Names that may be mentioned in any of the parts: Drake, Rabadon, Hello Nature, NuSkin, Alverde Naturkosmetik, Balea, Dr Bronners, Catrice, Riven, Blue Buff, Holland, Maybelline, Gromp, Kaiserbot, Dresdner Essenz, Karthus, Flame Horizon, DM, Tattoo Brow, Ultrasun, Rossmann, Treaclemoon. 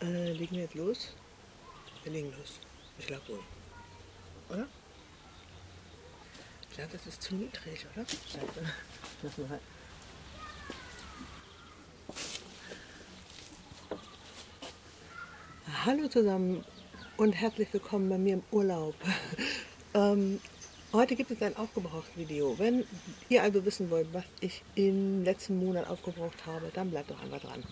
Legen wir jetzt los? Wir legen los. Ich glaube wohl. Oder? Ich glaube, das ist zu niedrig, oder? Scheiße. Hallo zusammen und herzlich willkommen bei mir im Urlaub. Heute gibt es ein Aufgebraucht-Video. Wenn ihr also wissen wollt, was ich im letzten Monat aufgebraucht habe, dann bleibt doch einfach dran.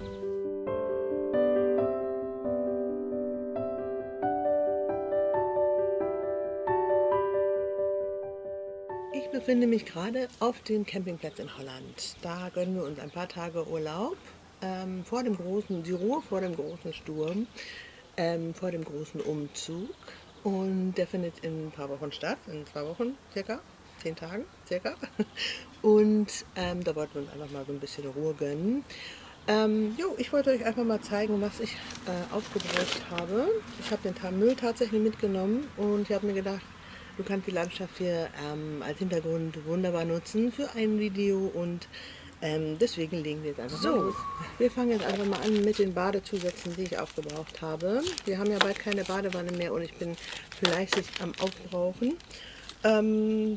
Ich befinde mich gerade auf dem Campingplatz in Holland. Da gönnen wir uns ein paar Tage Urlaub vor dem großen, die Ruhe vor dem großen Sturm, vor dem großen Umzug. Und der findet in ein paar Wochen statt, in 2 Wochen circa, 10 Tagen circa. Und da wollten wir uns einfach mal so ein bisschen Ruhe gönnen. Ich wollte euch einfach mal zeigen, was ich aufgebraucht habe. Ich habe den Müll tatsächlich mitgenommen und ich habe mir gedacht, du kannst die Landschaft hier als Hintergrund wunderbar nutzen für ein Video und deswegen legen wir jetzt einfach mal los. Wir fangen jetzt einfach mal an mit den Badezusätzen, die ich aufgebraucht habe. Wir haben ja bald keine Badewanne mehr und ich bin fleißig am Aufbrauchen.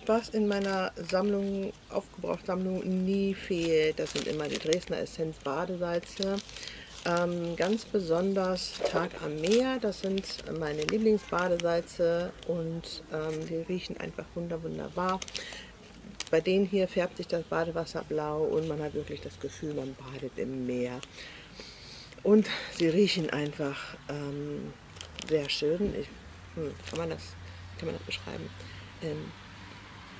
Was in meiner Sammlung, Aufgebrauchtsammlung, nie fehlt, das sind immer die Dresdner Essenz Badesalze. Ganz besonders Tag am Meer, das sind meine Lieblingsbadesalze und die riechen einfach wunderbar. Bei denen hier färbt sich das Badewasser blau und man hat wirklich das Gefühl, man badet im Meer. Und sie riechen einfach sehr schön. Kann man das beschreiben?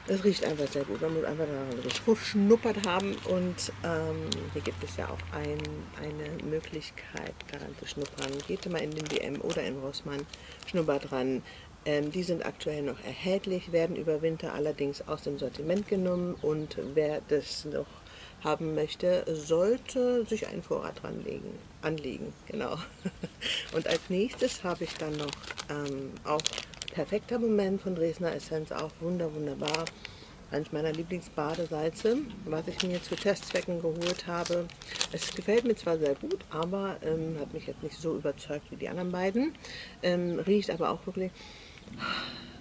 Es riecht einfach sehr gut. Man muss einfach daran geschnuppert haben und hier gibt es ja auch eine Möglichkeit, daran zu schnuppern. Geht mal in den DM oder in Rossmann, schnuppert dran. Die sind aktuell noch erhältlich, werden über Winter allerdings aus dem Sortiment genommen und wer das noch haben möchte, sollte sich einen Vorrat dran anlegen. Genau. Und als nächstes habe ich dann noch auch Perfekter Moment von Dresdner Essenz, auch wunderbar, eines meiner Lieblingsbadesalze, was ich mir jetzt für Testzwecken geholt habe. Es gefällt mir zwar sehr gut, aber hat mich jetzt nicht so überzeugt wie die anderen beiden. Riecht aber auch wirklich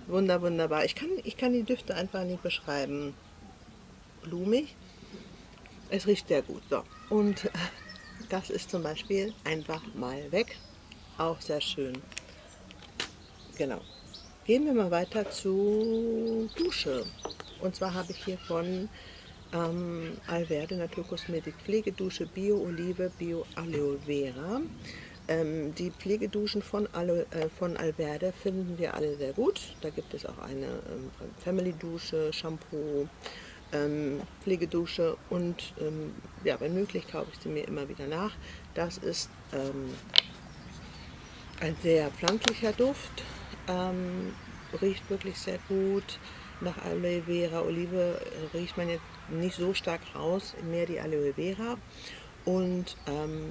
wunderbar. Ich kann die Düfte einfach nicht beschreiben. Blumig. Es riecht sehr gut. So. Und das ist zum Beispiel einfach mal weg. Auch sehr schön. Genau. Gehen wir mal weiter zu Dusche. Und zwar habe ich hier von Alverde Naturkosmetik Pflegedusche Bio Olive, Bio Aloe Vera. Die Pflegeduschen von Alverde finden wir alle sehr gut. Da gibt es auch eine Family-Dusche, Shampoo, Pflegedusche und ja, wenn möglich kaufe ich sie mir immer wieder nach. Das ist ein sehr pflanzlicher Duft, riecht wirklich sehr gut. Nach Aloe Vera, Olive riecht man jetzt nicht so stark raus, mehr die Aloe Vera. Und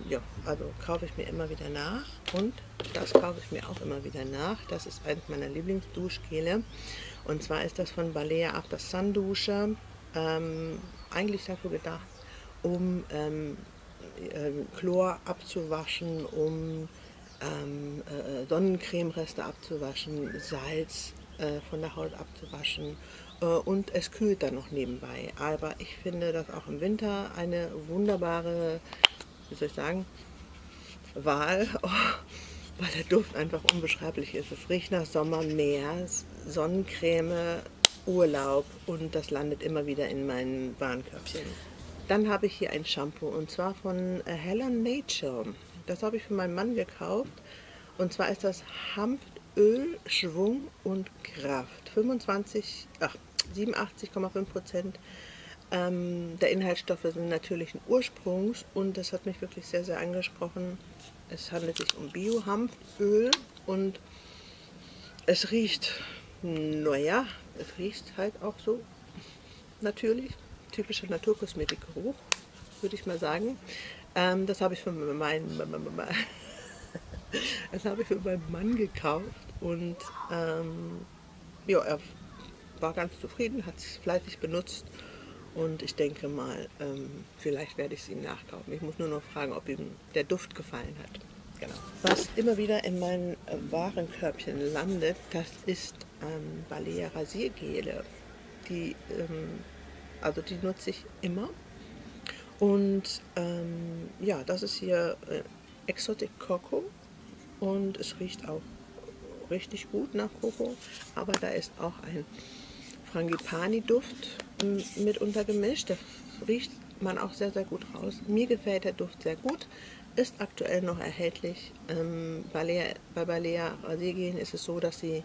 ja, also kaufe ich mir immer wieder nach und das kaufe ich mir auch immer wieder nach. Das ist eines meiner Lieblingsduschgele und zwar ist das von Balea After Sun Dusche. Eigentlich dafür gedacht, um Chlor abzuwaschen, um Sonnencremereste abzuwaschen, Salz von der Haut abzuwaschen und es kühlt dann noch nebenbei. Aber ich finde das auch im Winter eine wunderbare, wie soll ich sagen, Wahl, weil der Duft einfach unbeschreiblich ist. Es riecht nach Sommer, Meer, Sonnencreme, Urlaub und das landet immer wieder in meinem Warenkörbchen. Dann habe ich hier ein Shampoo und zwar von Hello Nature. Das habe ich für meinen Mann gekauft und zwar ist das Hanf Öl, Schwung und Kraft. 87,5% der Inhaltsstoffe sind natürlichen Ursprungs und das hat mich wirklich sehr angesprochen. Es handelt sich um Bio-Hanföl und es riecht, naja, es riecht halt auch so natürlich. Typischer Naturkosmetikgeruch, würde ich mal sagen. Das habe ich für meinen Mann gekauft. Und ja, er war ganz zufrieden, hat es fleißig benutzt und ich denke mal, vielleicht werde ich es ihm nachkaufen. Ich muss nur noch fragen, ob ihm der Duft gefallen hat. Genau. Was immer wieder in meinem Warenkörbchen landet, das ist Balea Rasiergele. Die, also die nutze ich immer. Und ja, das ist hier Exotic Coco und es riecht auch richtig gut nach Coco, aber da ist auch ein Frangipani-Duft mit untergemischt. Da riecht man auch sehr, sehr gut raus. Mir gefällt der Duft sehr gut, ist aktuell noch erhältlich. Bei Balea Rasiergelen ist es so, dass sie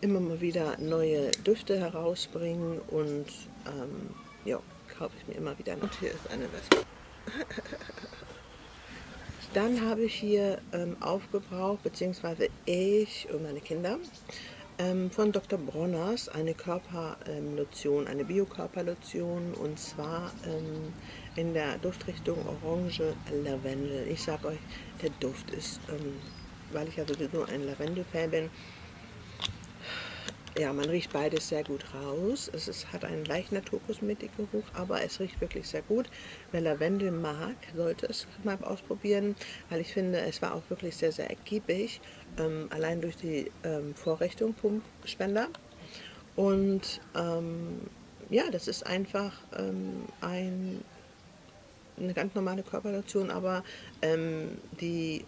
immer mal wieder neue Düfte herausbringen und ja, kaufe ich mir immer wieder noch. Hier ist eine Wespe. Dann habe ich hier aufgebraucht, beziehungsweise ich und meine Kinder, von Dr. Bronners eine Körperlotion, eine Biokörperlotion, und zwar in der Duftrichtung Orange Lavendel. Ich sage euch, der Duft ist, weil ich ja sowieso ein Lavendel-Fan bin, ja, man riecht beides sehr gut raus. Es ist, hat einen leichten Naturkosmetikgeruch, aber es riecht wirklich sehr gut. Wer Lavendel mag, sollte es mal ausprobieren, weil ich finde, es war auch wirklich sehr, sehr ergiebig, allein durch die Vorrichtung Pumpspender. Und ja, das ist einfach eine ganz normale Körperlotion, aber die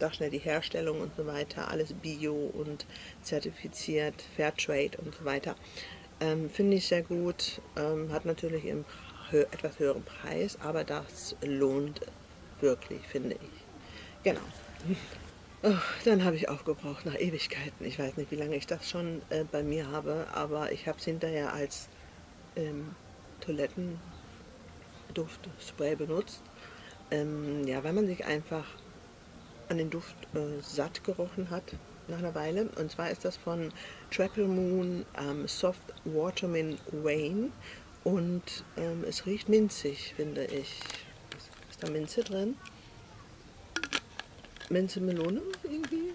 auch schnell die Herstellung und so weiter, alles bio und zertifiziert, Fairtrade und so weiter. Finde ich sehr gut, hat natürlich einen etwas höheren Preis, aber das lohnt wirklich, finde ich. Genau. Oh, dann habe ich aufgebraucht nach Ewigkeiten. Ich weiß nicht, wie lange ich das schon bei mir habe, aber ich habe es hinterher als Toilettenduftspray benutzt. Ja, weil man sich einfach an den Duft satt gerochen hat nach einer Weile. Und zwar ist das von Treaclemoon Soft Watermelon Wayne und es riecht minzig, finde ich. Ist da Minze drin? Minze, Melone irgendwie?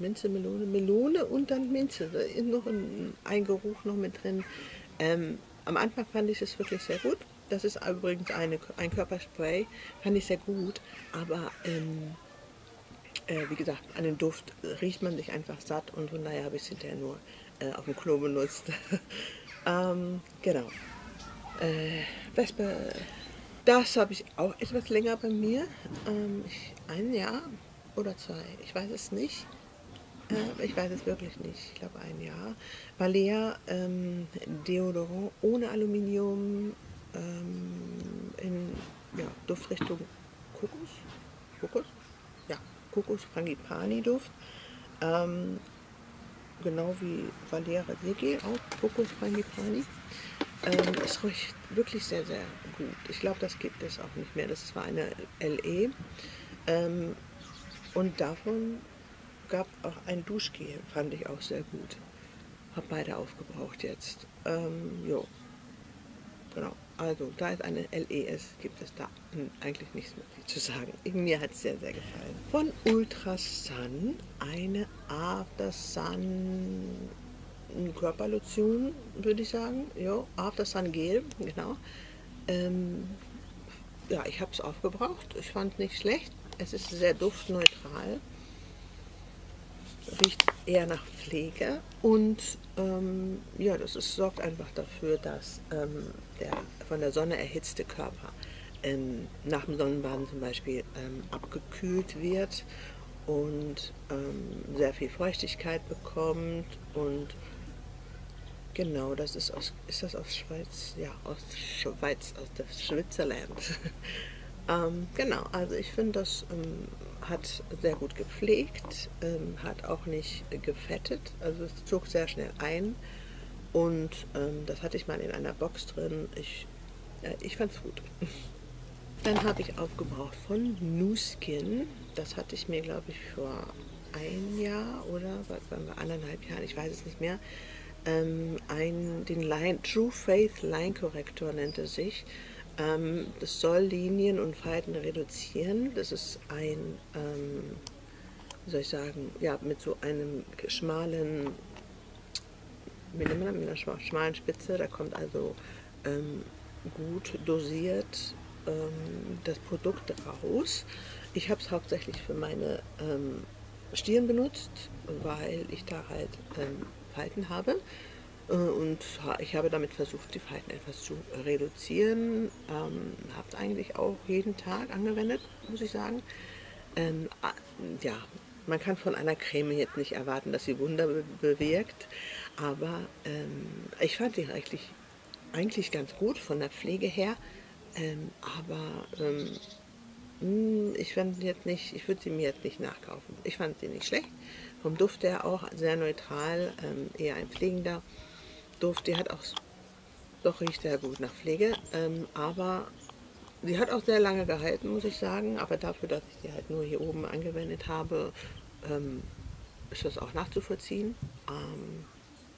Minze, Melone, Melone und dann Minze. Da ist noch ein Geruch noch mit drin. Am Anfang fand ich es wirklich sehr gut. Das ist übrigens ein Körperspray, fand ich sehr gut, aber wie gesagt, an den Duft riecht man sich einfach satt und von daher habe ich es hinterher nur auf dem Klo benutzt. Genau. Wespe, das habe ich auch etwas länger bei mir, ein Jahr oder zwei, ich weiß es nicht. Ich weiß es wirklich nicht, ich glaube ein Jahr. Balea Deodorant ohne Aluminium, in ja, Duftrichtung Kokos, ja, Kokos Frangipani Duft, genau wie Balea Rasiergel auch Kokos Frangipani. Es riecht wirklich sehr, sehr gut. Ich glaube, das gibt es auch nicht mehr. Das war eine LE und davon gab es auch ein Duschgel, fand ich auch sehr gut. Habe beide aufgebraucht jetzt. Jo. Genau. Also, da ist eine LES, gibt es da eigentlich nichts mehr zu sagen. Mir hat es sehr, sehr gefallen. Von Ultrasun eine After Sun Körperlotion, würde ich sagen. Ja, After Sun Gel, genau. Ja, ich habe es aufgebraucht. Ich fand es nicht schlecht. Es ist sehr duftneutral. Riecht eher nach Pflege und ja, das ist, sorgt einfach dafür, dass der von der Sonne erhitzte Körper nach dem Sonnenbaden zum Beispiel abgekühlt wird und sehr viel Feuchtigkeit bekommt. Und genau, das ist aus Schweiz, ja, aus der Schweizerland. Genau, also ich finde, das hat sehr gut gepflegt, hat auch nicht gefettet, also es zog sehr schnell ein und das hatte ich mal in einer Box drin. Ich fand es gut. Dann habe ich aufgebraucht von NuSkin, das hatte ich mir, glaube ich, vor ein Jahr oder anderthalb Jahren, ich weiß es nicht mehr, den Line, True Faith Line Corrector nennt er sich. Das soll Linien und Falten reduzieren. Das ist ein, wie soll ich sagen, ja, mit so einem schmalen, mit einer schmalen Spitze, da kommt also gut dosiert das Produkt raus. Ich habe es hauptsächlich für meine Stirn benutzt, weil ich da halt Falten habe. Und ich habe damit versucht, die Falten etwas zu reduzieren. Habe es eigentlich auch jeden Tag angewendet, muss ich sagen. Ja, man kann von einer Creme jetzt nicht erwarten, dass sie Wunder bewirkt. Aber ich fand sie eigentlich ganz gut von der Pflege her. Ich würde sie mir jetzt nicht nachkaufen. Ich fand sie nicht schlecht. Vom Duft her auch sehr neutral, eher ein pflegender Duft. Die hat auch, doch riecht sehr gut nach Pflege, aber die hat auch sehr lange gehalten, muss ich sagen. Aber dafür, dass ich die halt nur hier oben angewendet habe, ist das auch nachzuvollziehen.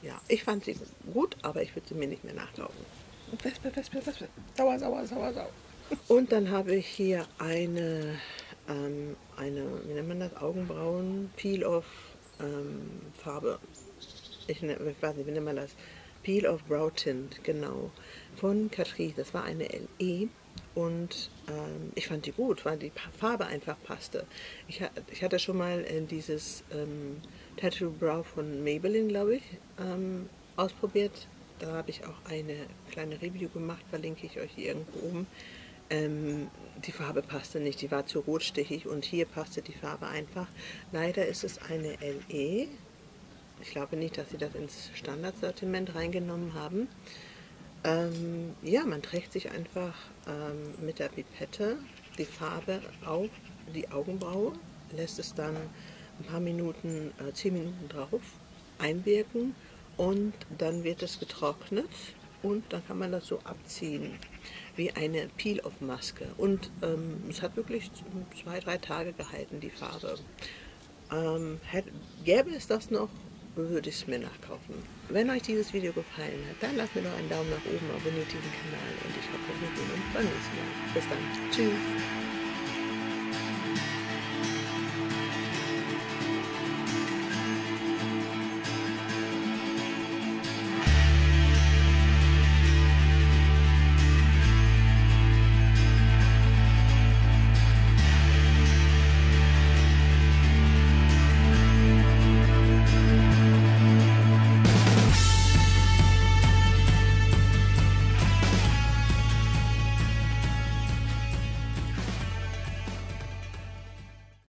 Ja, ich fand sie gut, aber ich würde sie mir nicht mehr nachkaufen. Wespe, Wespe, Wespe. Sauer, sauer, sauer, sauer. Und dann habe ich hier eine, wie nennt man das, Augenbrauen Peel-Off Farbe. Ich weiß nicht, wie nennt man das? Peel-Off Brow Tint, genau. Von Catrice. Das war eine LE. Und ich fand die gut, weil die Farbe einfach passte. Ich hatte schon mal dieses Tattoo Brow von Maybelline, glaube ich, ausprobiert. Da habe ich auch eine kleine Review gemacht, verlinke ich euch hier irgendwo oben. Die Farbe passte nicht, die war zu rotstichig und hier passte die Farbe einfach. Leider ist es eine LE. Ich glaube nicht, dass sie das ins Standardsortiment reingenommen haben. Ja, man trägt sich einfach mit der Pipette die Farbe auf die Augenbraue, lässt es dann ein paar Minuten, 10 Minuten drauf einwirken. Und dann wird es getrocknet und dann kann man das so abziehen, wie eine Peel-Off-Maske. Und es hat wirklich 2-3 Tage gehalten, die Farbe. Gäbe es das noch, würde ich es mir nachkaufen. Wenn euch dieses Video gefallen hat, dann lasst mir doch einen Daumen nach oben, abonniert diesen Kanal und ich hoffe, wir sehen uns beim nächsten Mal. Bis dann. Tschüss.